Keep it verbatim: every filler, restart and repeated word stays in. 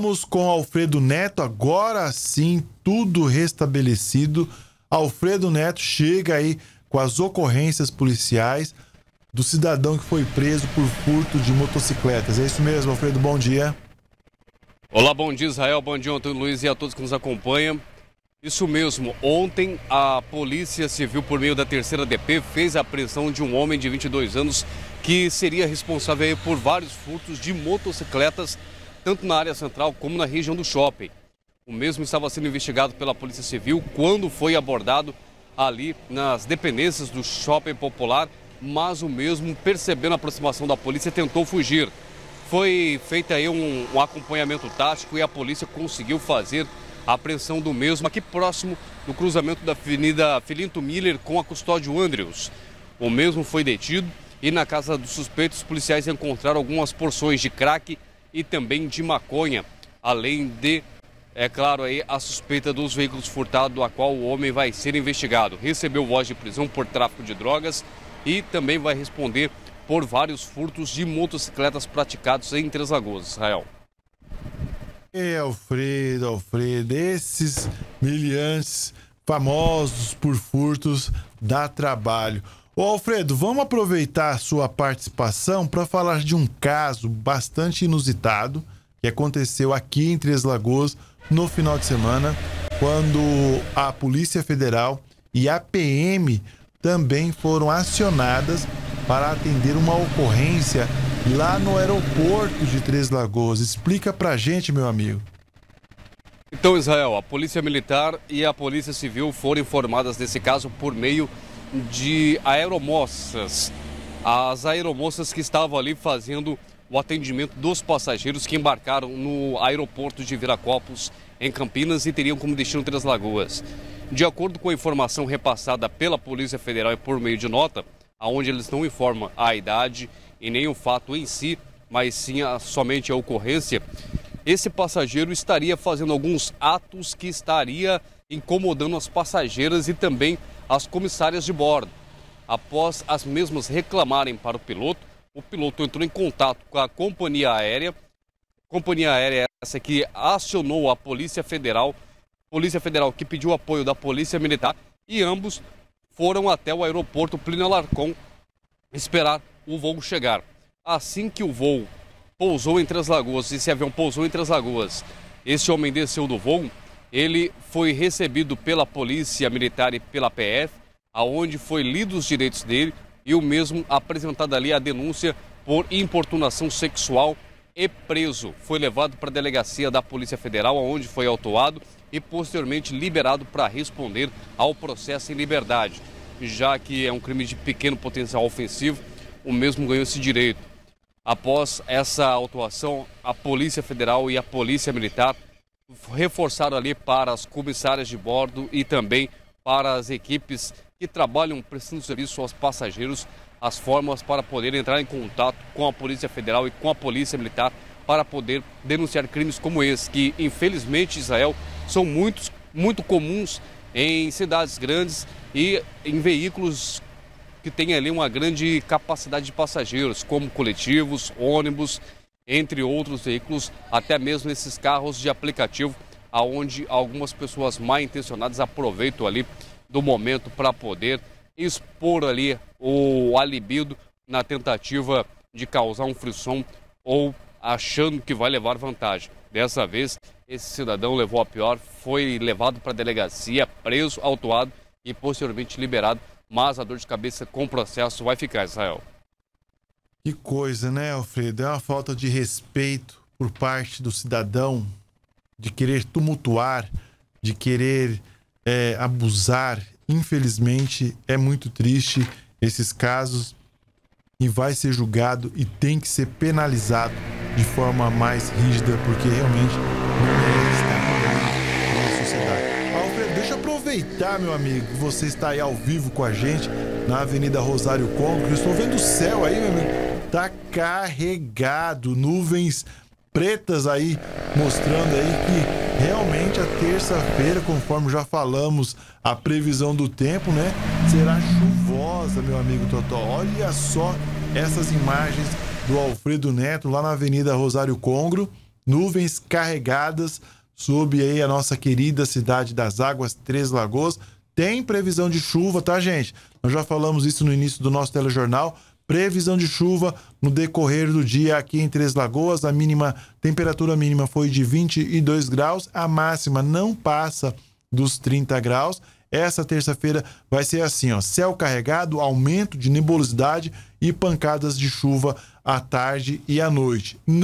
Vamos com Alfredo Neto, agora sim, tudo restabelecido. Alfredo Neto chega aí com as ocorrências policiais do cidadão que foi preso por furto de motocicletas. É isso mesmo, Alfredo, bom dia. Olá, bom dia, Israel, bom dia, Antônio Luiz e a todos que nos acompanham. Isso mesmo, ontem a Polícia Civil, por meio da terceira D P, fez a apreensão de um homem de vinte e dois anos que seria responsável aí por vários furtos de motocicletas, tanto na área central como na região do shopping. O mesmo estava sendo investigado pela Polícia Civil quando foi abordado ali nas dependências do shopping popular, mas o mesmo, percebendo a aproximação da polícia, tentou fugir. Foi feito aí um, um acompanhamento tático e a polícia conseguiu fazer a apreensão do mesmo aqui próximo do cruzamento da Avenida Filinto Miller com a Custódio Andrews. O mesmo foi detido e na casa dos suspeitos os policiais encontraram algumas porções de crack e também de maconha, além de, é claro, aí, a suspeita dos veículos furtados, a qual o homem vai ser investigado. Recebeu voz de prisão por tráfico de drogas e também vai responder por vários furtos de motocicletas praticados em Três Lagoas, Israel. E Alfredo, Alfredo, esses miliantes famosos por furtos dá trabalho. Ô Alfredo, vamos aproveitar a sua participação para falar de um caso bastante inusitado que aconteceu aqui em Três Lagoas no final de semana, quando a Polícia Federal e a P M também foram acionadas para atender uma ocorrência lá no aeroporto de Três Lagoas. Explica pra gente, meu amigo. Então, Israel, a Polícia Militar e a Polícia Civil foram informadas desse caso por meio de aeromoças, as aeromoças que estavam ali fazendo o atendimento dos passageiros que embarcaram no aeroporto de Viracopos, em Campinas, e teriam como destino Três Lagoas. De acordo com a informação repassada pela Polícia Federal e por meio de nota, onde eles não informam a idade e nem o fato em si, mas sim a, somente a ocorrência, esse passageiro estaria fazendo alguns atos que estaria incomodando as passageiras e também as comissárias de bordo. Após as mesmas reclamarem para o piloto, o piloto entrou em contato com a companhia aérea. Companhia aérea essa que acionou a Polícia Federal, Polícia Federal que pediu apoio da Polícia Militar, e ambos foram até o aeroporto Plínio Alarcon esperar o voo chegar. Assim que o voo pousou em Três Lagoas, esse avião pousou em Três Lagoas, esse homem desceu do voo. Ele foi recebido pela Polícia Militar e pela P F, aonde foi lido os direitos dele e o mesmo apresentada ali a denúncia por importunação sexual e preso. Foi levado para a delegacia da Polícia Federal, aonde foi autuado e posteriormente liberado para responder ao processo em liberdade. Já que é um crime de pequeno potencial ofensivo, o mesmo ganhou esse direito. Após essa autuação, a Polícia Federal e a Polícia Militar reforçaram ali para as comissárias de bordo e também para as equipes que trabalham prestando serviço aos passageiros as formas para poder entrar em contato com a Polícia Federal e com a Polícia Militar para poder denunciar crimes como esse, que infelizmente, Israel, são muitos, muito comuns em cidades grandes e em veículos que têm ali uma grande capacidade de passageiros, como coletivos, ônibus, entre outros veículos, até mesmo esses carros de aplicativo, aonde algumas pessoas mal intencionadas aproveitam ali do momento para poder expor ali o libido na tentativa de causar um frisson ou achando que vai levar vantagem. Dessa vez, esse cidadão levou a pior, foi levado para a delegacia, preso, autuado e posteriormente liberado, mas a dor de cabeça com o processo vai ficar, Israel. Que coisa, né, Alfredo? É uma falta de respeito por parte do cidadão de querer tumultuar, de querer é, abusar. Infelizmente, é muito triste esses casos e vai ser julgado e tem que ser penalizado de forma mais rígida, porque realmente não é isso na sociedade. Alfredo, deixa eu aproveitar, meu amigo, que você está aí ao vivo com a gente na Avenida Rosário Conque. Eu estou vendo o céu aí, meu amigo. Tá carregado, nuvens pretas aí, mostrando aí que realmente a terça-feira, conforme já falamos, a previsão do tempo, né, será chuvosa, meu amigo Totó. Olha só essas imagens do Alfredo Neto lá na Avenida Rosário Conque, nuvens carregadas sob aí a nossa querida cidade das águas, Três Lagoas. Tem previsão de chuva, tá, gente? Nós já falamos isso no início do nosso telejornal. Previsão de chuva no decorrer do dia aqui em Três Lagoas. A mínima, temperatura mínima foi de vinte e dois graus. A máxima não passa dos trinta graus. Essa terça-feira vai ser assim, ó, céu carregado, aumento de nebulosidade e pancadas de chuva à tarde e à noite.